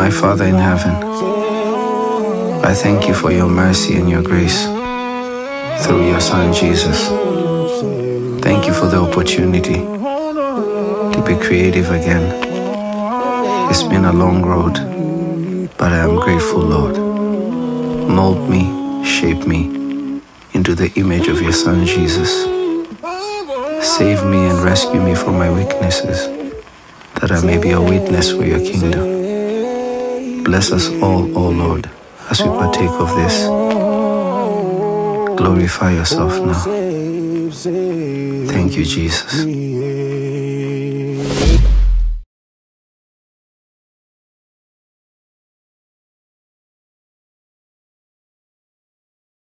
My Father in heaven, I thank you for your mercy and your grace through your Son Jesus. Thank you for the opportunity to be creative again. It's been a long road, but I am grateful, Lord. Mold me, shape me into the image of your Son Jesus. Save me and rescue me from my weaknesses, that I may be a witness for your kingdom. Bless us all, O Lord, as we partake of this. Glorify yourself now. Thank you, Jesus.